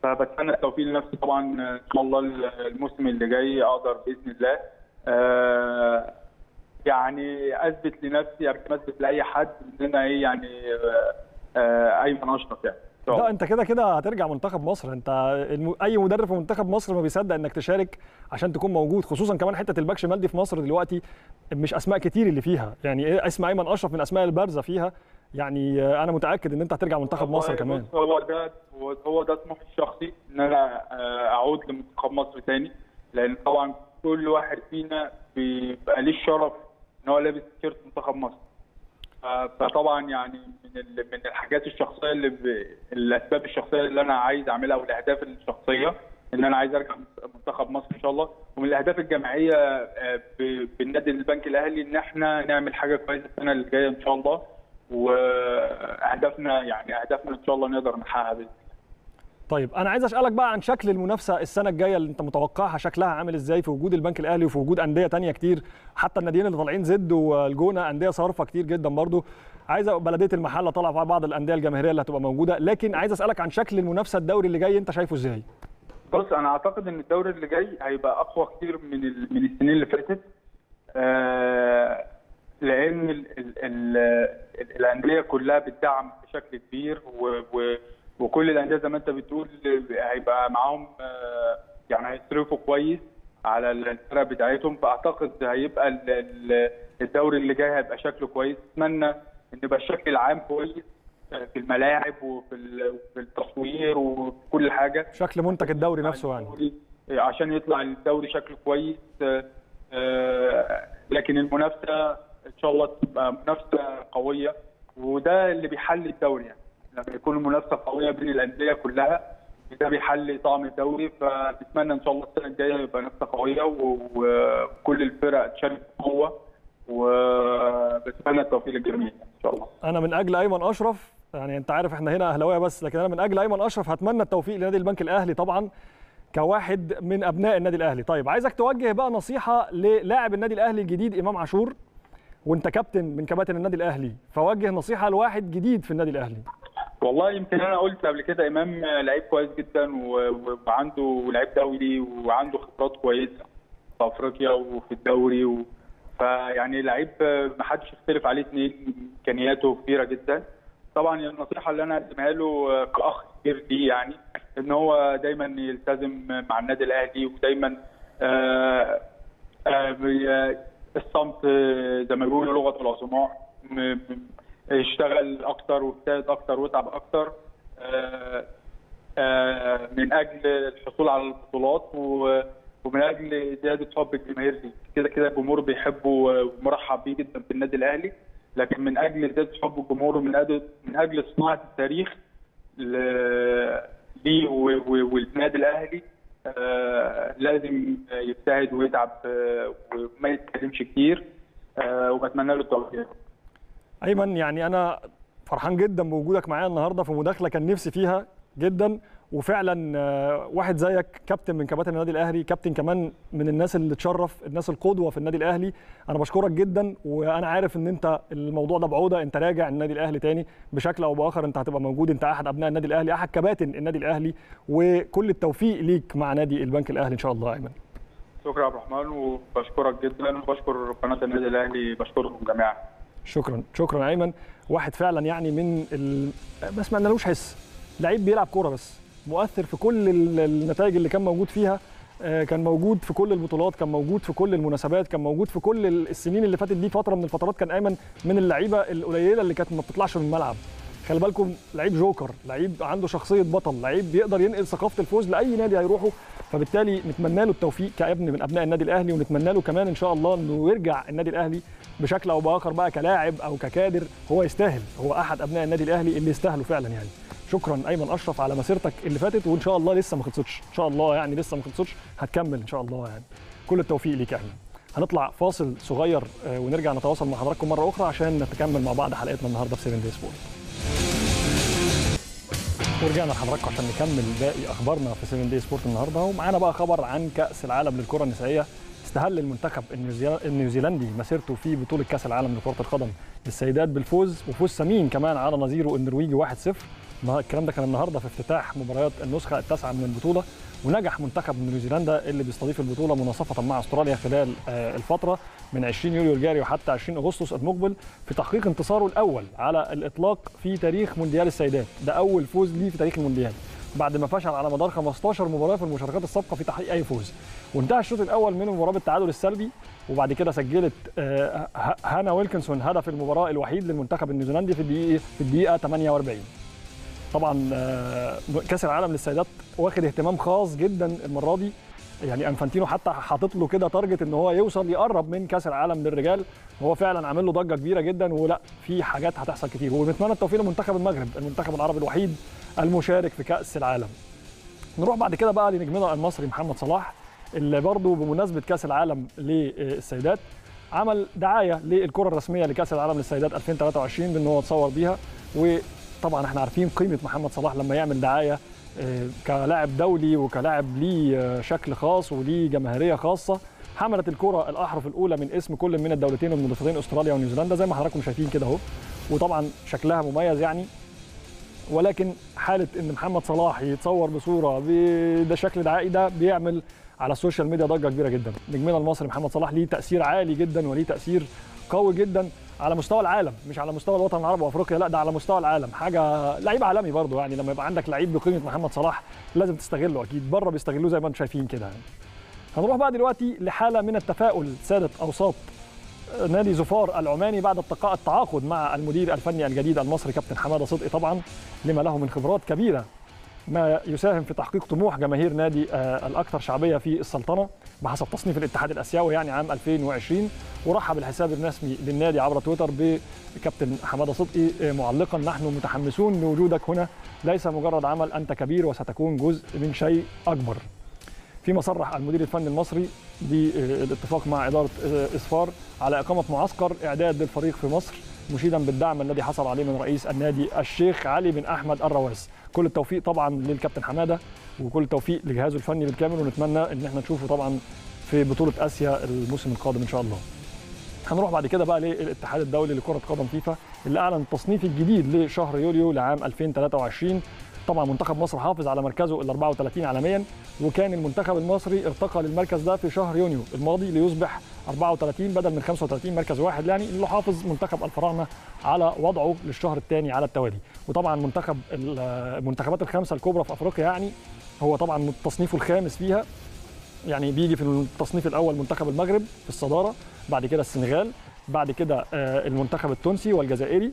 فبتمنى التوفيق لنفسي طبعا ان شاء الله الموسم اللي جاي اقدر باذن الله أه يعني اثبت لنفسي قبل ما اثبت لاي حد ان انا ايه يعني أه ايمن اشرف يعني. لا انت كده كده هترجع منتخب مصر، انت اي مدرب في منتخب مصر ما بيصدق انك تشارك عشان تكون موجود، خصوصا كمان حته الباك شمال دي في مصر دلوقتي مش اسماء كتير اللي فيها، يعني اسم ايمن اشرف من الاسماء البارزه فيها، يعني انا متاكد ان انت هترجع منتخب مصر كمان. هو ده هو ده طموحي الشخصي ان انا اعود لمنتخب مصر تاني، لان طبعا كل واحد فينا بيبقى ليه الشرف ان هو لابس تيشيرت منتخب مصر، فطبعا يعني من من الحاجات الشخصيه اللي ب... الاسباب الشخصيه اللي انا عايز اعملها والاهداف الشخصيه ان انا عايز ارجع منتخب مصر ان شاء الله، ومن الاهداف الجماعيه ب... بالنادي البنك الاهلي ان احنا نعمل حاجه كويسه السنه اللي جايه ان شاء الله، واهدافنا يعني اهدافنا ان شاء الله نقدر نحققها باذن الله. طيب انا عايز اسالك بقى عن شكل المنافسه السنه الجايه اللي انت متوقعها، شكلها عامل ازاي في وجود البنك الاهلي وفي وجود انديه ثانيه كتير، حتى الناديين اللي طالعين زد والجونه انديه صارفه كتير جدا برضو، عايز بلديه المحله طالعه بعض الانديه الجماهيريه اللي هتبقى موجوده، لكن عايز اسالك عن شكل المنافسه الدوري اللي جاي انت شايفه ازاي؟ بص انا اعتقد ان الدوري اللي جاي هيبقى اقوى كتير من من السنين اللي فاتت، آه لان ال ال ال ال الانديه كلها بتدعم بشكل كبير و, و وكل الانديه زي ما انت بتقول هيبقى معاهم يعني هيصرفوا كويس على الفرق بتاعتهم، فاعتقد هيبقى الدوري اللي جاي هيبقى شكله كويس، اتمنى ان يبقى الشكل العام كويس في الملاعب وفي التصوير وفي كل حاجه، شكل منتج الدوري نفسه يعني عشان يطلع الدوري شكله كويس. لكن المنافسه ان شاء الله تبقى منافسه قويه، وده اللي بيحل الدوري يعني لما يكون المنافسه قويه بين الانديه كلها ده بيحل طعم الدوري، فنتمنى ان شاء الله السنه الجايه يبقى منافسه قويه وكل الفرق تشارك بقوه، وبتمنى التوفيق للجميع ان شاء الله. انا من اجل ايمن اشرف، يعني انت عارف احنا هنا اهلاويه بس، لكن انا من اجل ايمن اشرف هتمنى التوفيق لنادي البنك الاهلي طبعا كواحد من ابناء النادي الاهلي. طيب عايزك توجه بقى نصيحه للاعب النادي الاهلي الجديد امام عاشور، وانت كابتن من كباتن النادي الاهلي، فوجه نصيحه لواحد جديد في النادي الاهلي. والله يمكن انا قلت قبل كده امام لعيب كويس جدا وعنده لعيب دولي وعنده خبرات كويسه في افريقيا وفي الدوري، فيعني لعيب ما حدش يختلف عليه اثنين، امكانياته كبيره جدا. طبعا النصيحه اللي انا هقدمها له كاخ كبير ليه يعني ان هو دايما يلتزم مع النادي الاهلي، ودايما آآ آآ الصمت زي ما بيقولوا لغه العظماء، اشتغل اكتر واجتهد اكتر واتعب اكتر آآ آآ من اجل الحصول على البطولات ومن اجل زياده حب الجماهير ليه، كده كده الجمهور بيحبه ومرحب بيه جدا في النادي الاهلي، لكن من اجل زياده حب الجمهور ومن اجل من اجل صناعه التاريخ ليه والنادي الاهلي لازم يجتهد ويتعب وما يتكلمش كتير، وبتمنى له التوفيق. أيمن يعني أنا فرحان جدا بوجودك معايا النهارده في مداخلة كان نفسي فيها جدا، وفعلا واحد زيك كابتن من كباتن النادي الأهلي، كابتن كمان من الناس اللي تشرف، الناس القدوة في النادي الأهلي، أنا بشكرك جدا، وأنا عارف إن أنت الموضوع ده بعودة، أنت راجع النادي الأهلي تاني بشكل أو بآخر، أنت هتبقى موجود، أنت أحد أبناء النادي الأهلي، أحد كباتن النادي الأهلي، وكل التوفيق ليك مع نادي البنك الأهلي إن شاء الله. أيمن شكرا يا عبد الرحمن، وبشكرك جدا وبشكر قناة النادي الأهلي، بشكركم جميعا. شكرا شكرا ايمن، واحد فعلا يعني من ال... بس ما لهوش حس، لعيب بيلعب كوره بس، مؤثر في كل النتائج اللي كان موجود فيها، كان موجود في كل البطولات، كان موجود في كل المناسبات، كان موجود في كل السنين اللي فاتت دي. فتره من الفترات كان ايمن من اللعيبه القليله اللي كانت ما بتطلعش من الملعب. خلي بالكم لعيب جوكر، لعيب عنده شخصيه بطل، لعيب بيقدر ينقل ثقافه الفوز لاي نادي هيروحه. فبالتالي نتمنى له التوفيق كابن من ابناء النادي الاهلي، ونتمنى له كمان ان شاء الله انه يرجع النادي الاهلي بشكل او باخر بقى كلاعب او ككادر. هو يستاهل، هو احد ابناء النادي الاهلي اللي يستاهلوا فعلا يعني. شكرا ايمن اشرف على مسيرتك اللي فاتت، وان شاء الله لسه ما خلصتش، ان شاء الله يعني لسه ما خلصتش، هتكمل ان شاء الله يعني. كل التوفيق ليك يا احمد. هنطلع فاصل صغير ونرجع نتواصل مع حضراتكم مره اخرى عشان نتكمل مع بعض حلقتنا النهارده في سفن داي سبورت. ورجعنا لحضراتكم عشان نكمل باقي اخبارنا في سفن داي سبورت النهارده، ومعانا بقى خبر عن كاس العالم للكره النسائيه. استهل المنتخب النيوزيلندي مسيرته في بطوله كاس العالم لكره القدم للسيدات بالفوز، وفوز ثمين كمان على نظيره النرويجي واحد صفر. الكلام ده كان النهارده في افتتاح مباريات النسخه التاسعه من البطوله. ونجح منتخب نيوزيلندا اللي بيستضيف البطوله مناصفه مع استراليا خلال الفتره من عشرين يوليو الجاري وحتى عشرين اغسطس المقبل في تحقيق انتصاره الاول على الاطلاق في تاريخ مونديال السيدات. ده اول فوز ليه في تاريخ المونديال بعد ما فشل على مدار خمستاشر مباراه في المشاركات السابقه في تحقيق اي فوز. وانتهى الشوط الاول من مباراه التعادل السلبي، وبعد كده سجلت هانا ويلكنسون هدف المباراه الوحيد للمنتخب النيوزيلندي في الدقيقه في الدقيقه تمنية واربعين. طبعا كاس العالم للسيدات واخد اهتمام خاص جدا المره دي، يعني انفانتينو حتى حاطط له كده تارجت ان هو يوصل يقرب من كاس العالم للرجال. هو فعلا عامل له ضجه كبيره جدا، ولا في حاجات هتحصل كتير. ونتمنى التوفيق لمنتخب المغرب، المنتخب العربي الوحيد المشارك في كاس العالم. نروح بعد كده بقى لنجمنا المصري محمد صلاح، اللي برضه بمناسبه كاس العالم للسيدات عمل دعايه للكره الرسميه لكاس العالم للسيدات ألفين وتلاتة وعشرين بان هو اتصور بيها. و طبعا احنا عارفين قيمه محمد صلاح لما يعمل دعايه كلاعب دولي وكلاعب ليه شكل خاص وليه جماهيريه خاصه. حملت الكره الاحرف الاولى من اسم كل من الدولتين المضيفتين استراليا ونيوزيلندا زي ما حضراتكم شايفين كده اهو، وطبعا شكلها مميز يعني. ولكن حاله ان محمد صلاح يتصور بصوره بده شكل دعائي ده بيعمل على السوشيال ميديا ضجه كبيره جدا. نجمنا المصري محمد صلاح ليه تاثير عالي جدا وليه تاثير قوي جدا على مستوى العالم، مش على مستوى الوطن العربي وافريقيا، لا ده على مستوى العالم. حاجه لعيب عالمي برضه يعني، لما يبقى عندك لعيب بقيمه محمد صلاح لازم تستغله. اكيد بره بيستغلوه زي ما انتم شايفين كده يعني. هنروح بقى دلوقتي لحاله من التفاؤل ساده اوساط نادي ظفار العماني بعد التعاقد مع المدير الفني الجديد المصري كابتن حماده صدقي، طبعا لما له من خبرات كبيره ما يساهم في تحقيق طموح جماهير نادي الاكثر شعبيه في السلطنه بحسب تصنيف الاتحاد الاسيوي يعني عام ألفين وعشرين. ورحب الحساب الرسمي للنادي عبر تويتر بكابتن حماده صدقي معلقا: نحن متحمسون لوجودك هنا، ليس مجرد عمل، انت كبير وستكون جزء من شيء اكبر. فيما صرح المدير الفني المصري بالاتفاق مع اداره اصفار على اقامه معسكر اعداد للفريق في مصر، مشيدا بالدعم الذي حصل عليه من رئيس النادي الشيخ علي بن احمد الرواس. كل التوفيق طبعا للكابتن حماده، وكل التوفيق لجهازه الفني بالكامل، ونتمنى ان احنا نشوفه طبعا في بطوله اسيا الموسم القادم ان شاء الله. هنروح بعد كده بقى للاتحاد الدولي لكره قدم فيفا اللي اعلن التصنيف الجديد لشهر يوليو لعام ألفين وتلاتة وعشرين. طبعا منتخب مصر حافظ على مركزه ال أربعة وتلاتين عالميا، وكان المنتخب المصري ارتقى للمركز ده في شهر يونيو الماضي ليصبح أربعة وتلاتين بدل من خمسة وتلاتين، مركز واحد يعني، اللي حافظ منتخب الفراعنه على وضعه للشهر الثاني على التوالي. وطبعا منتخب المنتخبات الخمسه الكبرى في افريقيا يعني هو طبعا تصنيفه الخامس فيها يعني، بيجي في التصنيف الاول منتخب المغرب في الصداره، بعد كده السنغال، بعد كده المنتخب التونسي والجزائري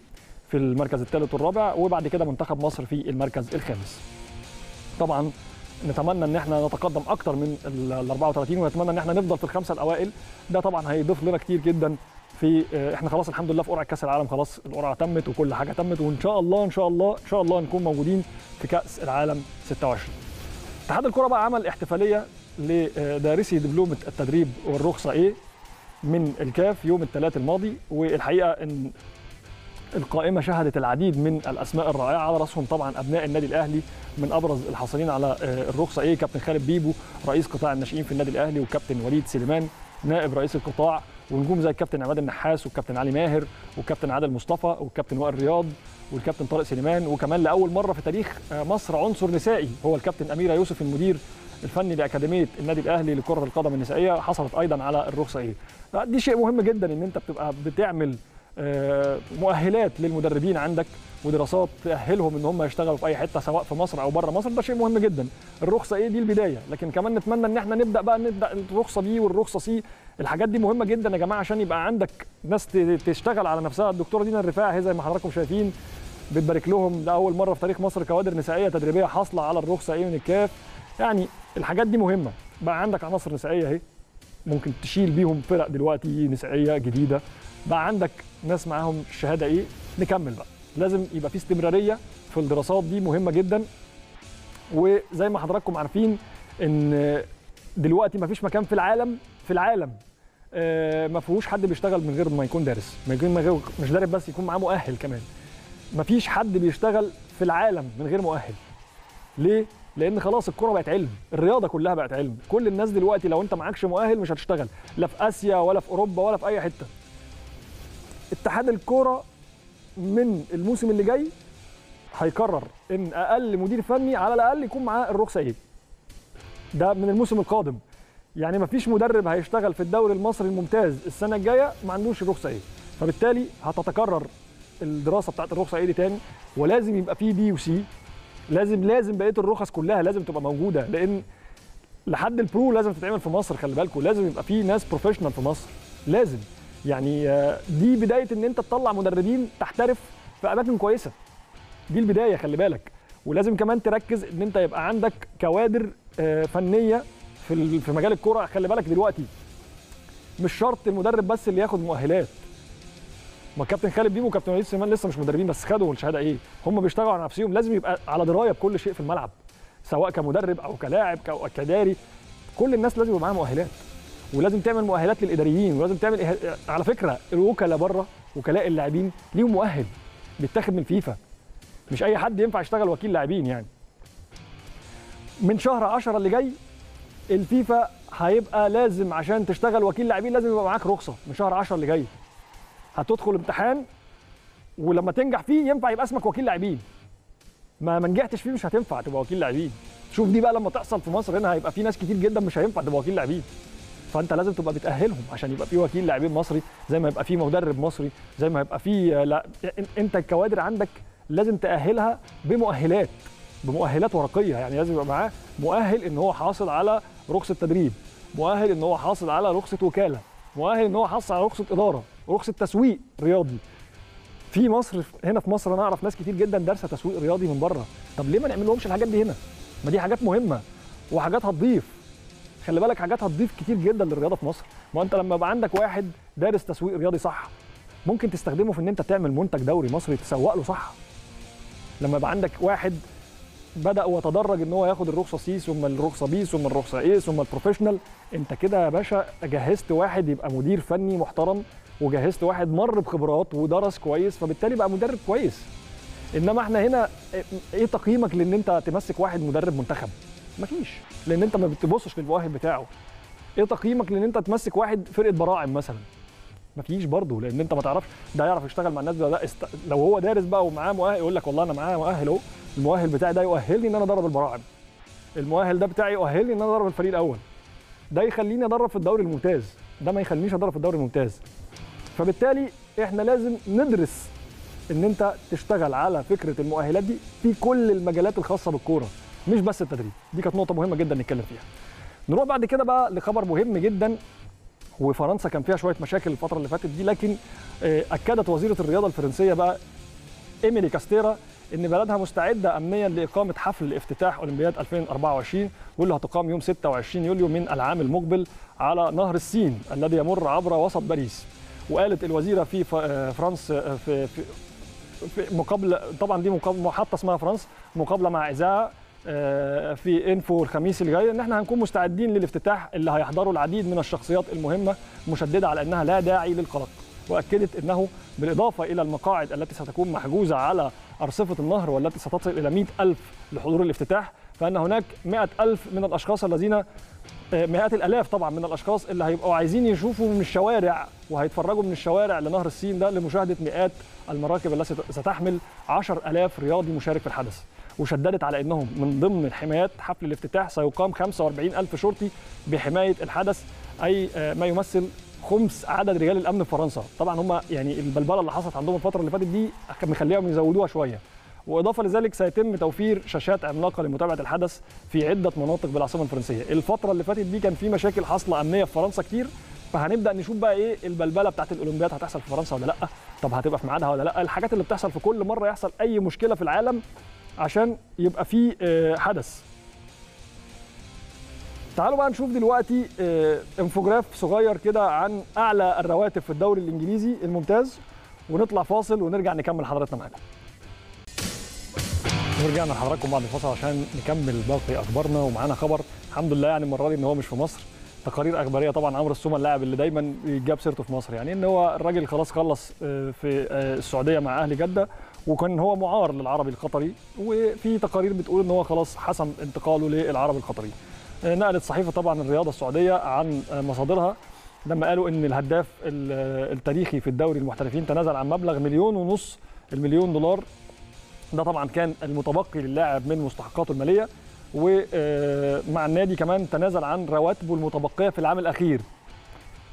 في المركز الثالث والرابع، وبعد كده منتخب مصر في المركز الخامس. طبعا نتمنى ان احنا نتقدم اكتر من ال أربعة وتلاتين، ونتمنى ان احنا نفضل في الخمسه الاوائل. ده طبعا هيضيف لنا كتير جدا في احنا خلاص الحمد لله في قرعه كاس العالم، خلاص القرعه تمت وكل حاجه تمت، وان شاء الله ان شاء الله ان شاء الله نكون موجودين في كاس العالم ستة وعشرين. اتحاد الكره بقى عمل احتفاليه لدارسي دبلومه التدريب والرخصه ايه من الكاف يوم الثلاث الماضي، والحقيقه ان القائمة شهدت العديد من الأسماء الرائعة على رأسهم طبعا أبناء النادي الأهلي. من أبرز الحاصلين على الرخصة إيه كابتن خالد بيبو رئيس قطاع الناشئين في النادي الأهلي، وكابتن وليد سليمان نائب رئيس القطاع، ونجوم زي الكابتن عماد النحاس والكابتن علي ماهر والكابتن عادل مصطفى والكابتن وائل رياض والكابتن طارق سليمان. وكمان لأول مرة في تاريخ مصر عنصر نسائي هو الكابتن أميرة يوسف المدير الفني لأكاديمية النادي الأهلي لكرة القدم النسائية، حصلت أيضا على الرخصة إيه. دي شيء مهم جدا إن أنت بتبقى بتعمل مؤهلات للمدربين عندك ودراسات تأهلهم ان هم يشتغلوا في اي حته سواء في مصر او بره مصر، ده شيء مهم جدا. الرخصه ايه دي البدايه، لكن كمان نتمنى ان احنا نبدا بقى نبدا الرخصه بي والرخصه سي، الحاجات دي مهمه جدا يا جماعه عشان يبقى عندك ناس تشتغل على نفسها. الدكتوره دينا الرفاعي زي ما حضراتكم شايفين بتبارك لهم، لاول مره في تاريخ مصر كوادر نسائيه تدريبيه حاصله على الرخصه ايه من الكاف. يعني الحاجات دي مهمه، بقى عندك عناصر نسائيه اهي ممكن تشيل بيهم فرق دلوقتي نسائيه جديده، بقى عندك ناس معاهم الشهاده ايه. نكمل بقى، لازم يبقى في استمراريه في الدراسات دي، مهمه جدا. وزي ما حضراتكم عارفين ان دلوقتي مفيش مكان في العالم في العالم ما فيهوش حد بيشتغل من غير ما يكون دارس، ما يكون غير مش دارس بس، يكون معاه مؤهل كمان. مفيش حد بيشتغل في العالم من غير مؤهل. ليه؟ لان خلاص الكره بقت علم، الرياضه كلها بقت علم، كل الناس دلوقتي لو انت معكش مؤهل مش هتشتغل لا في اسيا ولا في اوروبا ولا في اي حته. اتحاد الكوره من الموسم اللي جاي هيقرر ان اقل مدير فني على الاقل يكون معاه الرخصه ايه. ده من الموسم القادم، يعني مفيش مدرب هيشتغل في الدوري المصري الممتاز السنه الجايه ما عندوش الرخصه ايه، فبالتالي هتتكرر الدراسه بتاعت الرخصه ايه دي تاني. ولازم يبقى في دي وسي، لازم لازم بقيه الرخص كلها لازم تبقى موجوده، لان لحد البرو لازم تتعمل في مصر. خلي بالكم لازم يبقى في ناس بروفيشنال في مصر، لازم يعني دي بدايه ان انت تطلع مدربين تحترف في اماكن كويسه، دي البدايه خلي بالك. ولازم كمان تركز ان انت يبقى عندك كوادر فنيه في في مجال الكوره. خلي بالك دلوقتي مش شرط المدرب بس اللي ياخد مؤهلات، ما كابتن خالد بيبو وكابتن وليد سليمان لسه مش مدربين بس خدوا الشهاده ايه، هم بيشتغلوا على نفسهم. لازم يبقى على درايه بكل شيء في الملعب سواء كمدرب او كلاعب او كداري، كل الناس لازم يبقى معاها مؤهلات. ولازم تعمل مؤهلات للاداريين، ولازم تعمل إه... على فكره الوكلاء بره، وكلاء اللاعبين ليهم مؤهل بيتاخد من فيفا، مش اي حد ينفع يشتغل وكيل لاعبين. يعني من شهر عشرة اللي جاي الفيفا هيبقى لازم عشان تشتغل وكيل لاعبين لازم يبقى معاك رخصه. من شهر عشرة اللي جاي هتدخل امتحان ولما تنجح فيه ينفع يبقى اسمك وكيل لاعبين، ما ما نجحتش فيه مش هتنفع تبقى وكيل لاعبين. شوف دي بقى لما تحصل في مصر هنا هيبقى في ناس كتير جدا مش هينفع تبقى وكيل لاعبين، فانت لازم تبقى بتاهلهم عشان يبقى في وكيل لاعبين مصري، زي ما يبقى في مدرب مصري، زي ما يبقى في لا... انت الكوادر عندك لازم تاهلها بمؤهلات، بمؤهلات ورقيه. يعني لازم يبقى معاه مؤهل ان هو حاصل على رخصه تدريب، مؤهل ان هو حاصل على رخصه وكاله، مؤهل ان هو حاصل على رخصه اداره، رخصه تسويق رياضي. في مصر هنا في مصر انا اعرف ناس كتير جدا دارسه تسويق رياضي من بره، طب ليه ما نعمل لهمش الحاجات دي هنا؟ ما دي حاجات مهمه وحاجات هتضيف، خلي بالك حاجات هتضيف كتير جدا للرياضه في مصر. ما انت لما يبقى عندك واحد دارس تسويق رياضي صح ممكن تستخدمه في ان انت تعمل منتج دوري مصري تسوق له صح. لما يبقى عندك واحد بدا وتدرج ان هو ياخد الرخصه سي ثم الرخصه بي ثم الرخصه ايه ثم البروفيشنال، انت كده يا باشا جهزت واحد يبقى مدير فني محترم، وجهزت واحد مر بخبرات ودرس كويس، فبالتالي بقى مدرب كويس. انما احنا هنا ايه تقييمك لان انت تمسك واحد مدرب منتخب؟ مفيش، لان انت ما بتبصش للمؤهل بتاعه. ايه تقييمك لان انت تمسك واحد فرقه براعم مثلا؟ مفيش برضه، لان انت ما تعرفش ده يعرف يشتغل مع الناس ده. است... لو هو دارس بقى ومعاه مؤهل يقول لك والله انا معايا مؤهل اهو، المؤهل بتاعي ده يؤهلني ان انا ادرب البراعم، المؤهل ده بتاعي يؤهلني ان انا ادرب الفريق الاول، ده يخليني ادرب في الدوري الممتاز، ده ما يخلينيش ادرب في الدوري الممتاز. فبالتالي احنا لازم ندرس ان انت تشتغل على فكره المؤهلات دي في كل المجالات الخاصه بالكوره مش بس التدريب. دي كانت نقطه مهمه جدا نتكلم فيها. نروح بعد كده بقى لخبر مهم جدا، وفرنسا كان فيها شويه مشاكل الفتره اللي فاتت دي، لكن اكدت وزيره الرياضه الفرنسيه بقى ايميلي كاستيرا ان بلدها مستعده امنيا لاقامه حفل افتتاح اولمبياد ألفين وأربعة وعشرين، واللي هتقام يوم ستة وعشرين يوليو من العام المقبل على نهر السين الذي يمر عبر وسط باريس. وقالت الوزيره في فرنس في, في, في مقابله، طبعا دي محطه اسمها فرنس، مقابله مع اذاعه في انفو الخميس اللي جاي، ان احنا هنكون مستعدين للافتتاح اللي هيحضره العديد من الشخصيات المهمه، مشدده على انها لا داعي للقلق. واكدت انه بالاضافه الى المقاعد التي ستكون محجوزه على ارصفه النهر والتي ستصل الى مئة ألف لحضور الافتتاح، فان هناك مئة ألف من الاشخاص الذين مئات الالاف طبعا من الاشخاص اللي هيبقوا عايزين يشوفوا من الشوارع وهيتفرجوا من الشوارع لنهر السين ده لمشاهده مئات المراكب التي ستحمل عشرة آلاف رياضي مشارك في الحدث. وشددت على انهم من ضمن الحمايات حفل الافتتاح سيقام خمسة وأربعين ألف شرطي بحمايه الحدث، اي ما يمثل خمس عدد رجال الامن في فرنسا. طبعا هم يعني البلبله اللي حصلت عندهم الفتره اللي فاتت دي مخليهم يزودوها شويه. واضافه لذلك سيتم توفير شاشات عملاقه لمتابعه الحدث في عده مناطق بالعاصمه الفرنسيه. الفتره اللي فاتت دي كان في مشاكل حاصله امنيه في فرنسا كتير، فهنبدا نشوف بقى ايه البلبله بتاعت الاولمبياد، هتحصل في فرنسا ولا لا؟ طب هتبقى في ميعادها ولا لا؟ الحاجات اللي بتحصل في كل مره يحصل اي مشكله في العالم عشان يبقى في حدث. تعالوا بقى نشوف دلوقتي انفوجراف صغير كده عن اعلى الرواتب في الدوري الانجليزي الممتاز، ونطلع فاصل ونرجع نكمل حضراتنا معانا. ورجعنا لحضراتكم بعد الفاصل عشان نكمل باقي اخبارنا، ومعانا خبر الحمد لله يعني المره دي ان هو مش في مصر، تقارير اخباريه طبعا. عمرو السومه اللاعب اللي دايما جاب سيرته في مصر، يعني ان هو الراجل خلاص خلص في السعوديه مع اهلي جده، وكان هو معار للعربي القطري، وفي تقارير بتقول ان هو خلاص حسم انتقاله للعربي القطري. نقلت صحيفه طبعا الرياضه السعوديه عن مصادرها لما قالوا ان الهداف التاريخي في الدوري المحترفين تنازل عن مبلغ مليون ونص المليون دولار، ده طبعا كان المتبقي للاعب من مستحقاته الماليه، ومع النادي كمان تنازل عن رواتبه المتبقيه في العام الاخير.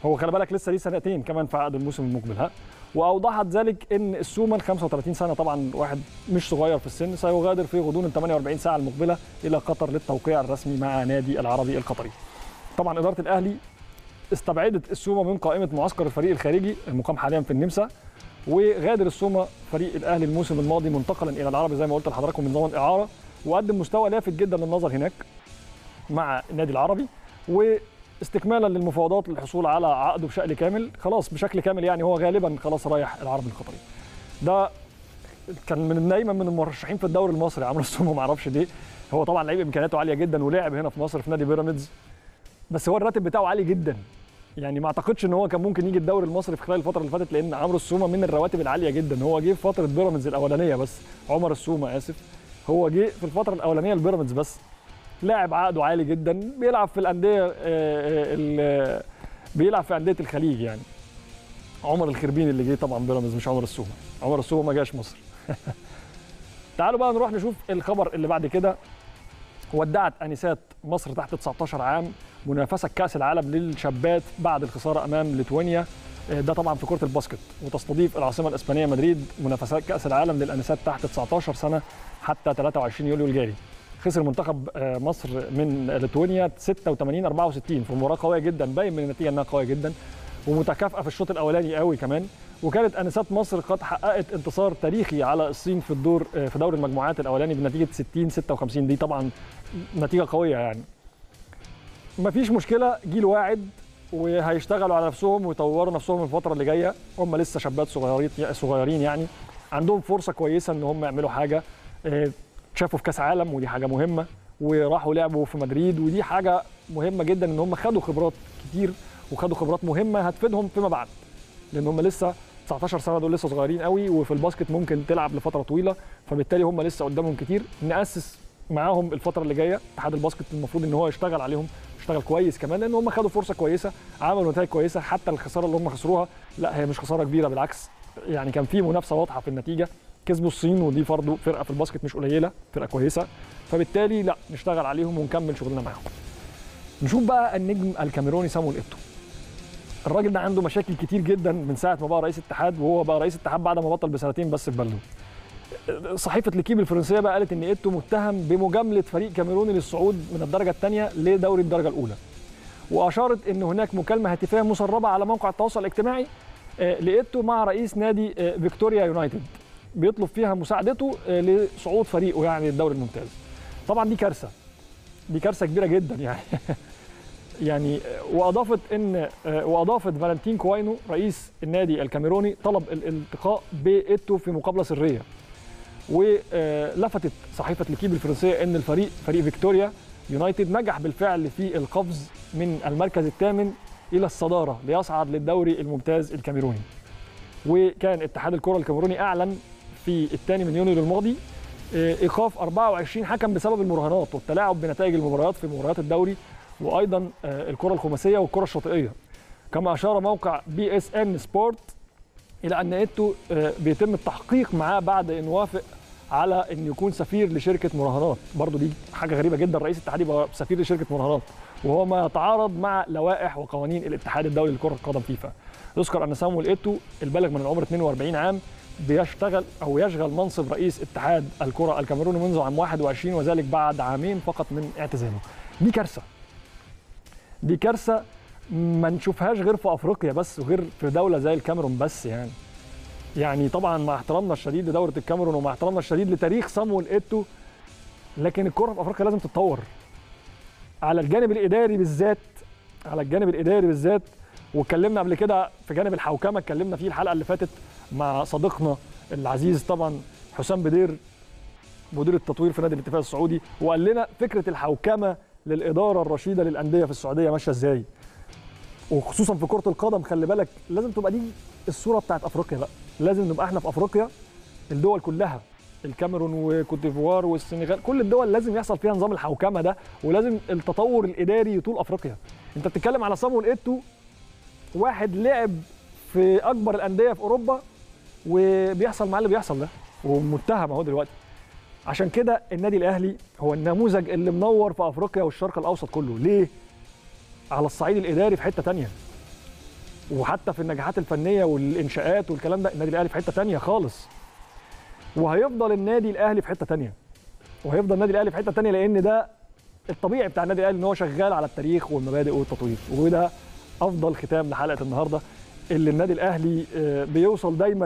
هو خلي بالك لسه ليه سنتين كمان في عقد الموسم المقبل. ها واوضحت ذلك ان السومن خمسة وثلاثين سنه، طبعا واحد مش صغير في السن، سيغادر في غضون ثمانية وأربعين ساعه المقبله الى قطر للتوقيع الرسمي مع نادي العربي القطري. طبعا اداره الاهلي استبعدت السومه من قائمه معسكر الفريق الخارجي المقام حاليا في النمسا، وغادر السومه فريق الاهلي الموسم الماضي منتقلا الى العربي زي ما قلت لحضراتكم من ضمن اعاره، وقدم مستوى لافت جدا للنظر هناك مع النادي العربي، واستكمالا للمفاوضات للحصول على عقده بشكل كامل، خلاص بشكل كامل يعني هو غالبا خلاص رايح العربي القطري. ده كان من دايما من المرشحين في الدوري المصري عمرو السومه، ما اعرفش ليه، هو طبعا لعيب امكانياته عاليه جدا ولعب هنا في مصر في نادي بيراميدز، بس هو الراتب بتاعه عالي جدا، يعني ما اعتقدش ان هو كان ممكن يجي الدوري المصري في خلال الفتره اللي فاتت، لان عمرو السومه من الرواتب العاليه جدا. هو جه في فتره بيراميدز الاولانيه بس، عمر السومه اسف، هو جه في الفتره الاولانيه لبيراميدز بس، لاعب عقده عالي جدا، بيلعب في الانديه بيلعب في انديه الخليج، يعني عمر الخربين اللي جه طبعا بيراميدز مش عمر السومه، عمر السومه ما جاش مصر. تعالوا بقى نروح نشوف الخبر اللي بعد كده. ودعت انسات مصر تحت تسعة عشر عام منافسه كاس العالم للشابات بعد الخساره امام ليتوانيا، ده طبعا في كره الباسكت، وتستضيف العاصمه الاسبانيه مدريد منافسات كاس العالم للانسات تحت تسعة عشر سنه حتى ثلاثة وعشرين يوليو الجاري. خسر منتخب مصر من ليتوانيا ستة وثمانين أربعة وستين في مباراه قويه جدا، باين من النتيجه انها قويه جدا ومتكافئه في الشوط الاولاني قوي كمان، وكانت انسات مصر قد حققت انتصار تاريخي على الصين في الدور في دور المجموعات الاولاني بنتيجه ستين ستة وخمسين، دي طبعا نتيجه قويه. يعني مفيش مشكله، جيل واعد وهيشتغلوا على نفسهم ويطوروا نفسهم الفتره اللي جايه، هم لسه شباب صغيرين صغيرين يعني عندهم فرصه كويسه ان هم يعملوا حاجه. شافوا في كاس عالم ودي حاجه مهمه، وراحوا لعبوا في مدريد ودي حاجه مهمه جدا، ان هم خدوا خبرات كتير وخدوا خبرات مهمه هتفيدهم فيما بعد، لان هم لسه تسعة عشر سنه، دول لسه صغيرين قوي، وفي الباسكت ممكن تلعب لفتره طويله، فبالتالي هم لسه قدامهم كتير. ناسس معاهم الفتره اللي جايه، اتحاد الباسكت المفروض ان هو يشتغل عليهم، يشتغل كويس كمان، لان هم خدوا فرصه كويسه، عملوا نتائج كويسه، حتى الخساره اللي هم خسروها لا هي مش خساره كبيره، بالعكس يعني كان في منافسه واضحه في النتيجه. كسبوا الصين ودي برضه فرقه في الباسكت مش قليله، فرقه كويسه، فبالتالي لا نشتغل عليهم ونكمل شغلنا معاهم. نشوف بقى النجم الكاميروني سامويل إيتو. الراجل ده عنده مشاكل كتير جدا من ساعه ما بقى رئيس اتحاد، وهو بقى رئيس اتحاد بعد ما بطل بسنتين بس في بلده. صحيفه ليكيب الفرنسيه بقى قالت ان إيتو متهم بمجامله فريق كاميروني للصعود من الدرجه الثانيه لدوري الدرجه الاولى، واشارت ان هناك مكالمه هاتفيه مسربه على موقع التواصل الاجتماعي لإيتو مع رئيس نادي فيكتوريا يونايتد بيطلب فيها مساعدته لصعود فريقه يعني للدوري الممتاز. طبعا دي كارثه، دي كارثه كبيره جدا يعني. يعني واضافت ان واضافت فالنتين كوينو رئيس النادي الكاميروني طلب الالتقاء بإيتو في مقابله سريه، ولفتت صحيفه ليكيب الفرنسيه ان الفريق فريق فيكتوريا يونايتد نجح بالفعل في القفز من المركز الثامن الى الصداره ليصعد للدوري الممتاز الكاميروني، وكان اتحاد الكره الكاميروني اعلن في الثاني من يونيو الماضي ايقاف أربعة وعشرين حكم بسبب المراهنات والتلاعب بنتائج المباريات في مباريات الدوري، وايضا الكره الخماسيه والكره الشاطئيه. كما اشار موقع بي اس ان سبورت الى ان إيتو بيتم التحقيق معاه بعد ان وافق على ان يكون سفير لشركه مراهنات، برضو دي حاجه غريبه جدا. رئيس الاتحاد يبقى سفير لشركه مراهنات وهو ما يتعارض مع لوائح وقوانين الاتحاد الدولي لكره القدم فيفا. يذكر ان سامويل ايتو البالغ من العمر اثنين وأربعين عام بيشتغل او يشغل منصب رئيس اتحاد الكره الكاميروني منذ عام واحد وعشرين، وذلك بعد عامين فقط من اعتزاله. دي كارثه، دي كارثه ما نشوفهاش غير في افريقيا بس، وغير في دوله زي الكاميرون بس. يعني يعني طبعا مع احترامنا الشديد لدوره الكاميرون ومع احترامنا الشديد لتاريخ صامويل ايتو، لكن الكره في افريقيا لازم تتطور على الجانب الاداري بالذات، على الجانب الاداري بالذات. واتكلمنا قبل كده في جانب الحوكمه، اتكلمنا فيه الحلقه اللي فاتت مع صديقنا العزيز طبعا حسام بدير مدير التطوير في نادي الاتفاق السعودي، وقال لنا فكره الحوكمه للاداره الرشيده للانديه في السعوديه ماشيه ازاي، وخصوصا في كره القدم. خلي بالك لازم تبقى دي الصوره بتاعت افريقيا بقى، لازم نبقى احنا في افريقيا الدول كلها، الكاميرون وكوت ديفوار والسنغال، كل الدول لازم يحصل فيها نظام الحوكمه ده، ولازم التطور الاداري يطول افريقيا. انت بتتكلم على صامويل ايتو واحد لعب في اكبر الانديه في اوروبا وبيحصل معاه اللي بيحصل ده، ومتهم اهو دلوقتي. عشان كده النادي الاهلي هو النموذج اللي منور في افريقيا والشرق الاوسط كله. ليه؟ على الصعيد الاداري في حته ثانيه، وحتى في النجاحات الفنيه والانشاءات والكلام ده، النادي الاهلي في حته ثانيه خالص، وهيفضل النادي الاهلي في حته ثانيه، وهيفضل النادي الاهلي في حته ثانيه لان ده الطبيعي بتاع النادي الاهلي، ان هو شغال على التاريخ والمبادئ والتطوير. وده افضل ختام لحلقه النهارده، اللي النادي الاهلي بيوصل دايما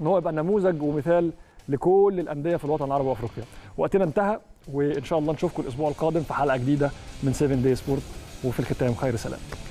ان هو يبقى نموذج ومثال لكل الانديه في الوطن العربي وافريقيا. وقتنا انتهى، وان شاء الله نشوفكم الاسبوع القادم في حلقه جديده من سفن داي سبورت، وفي الختام خير سلام.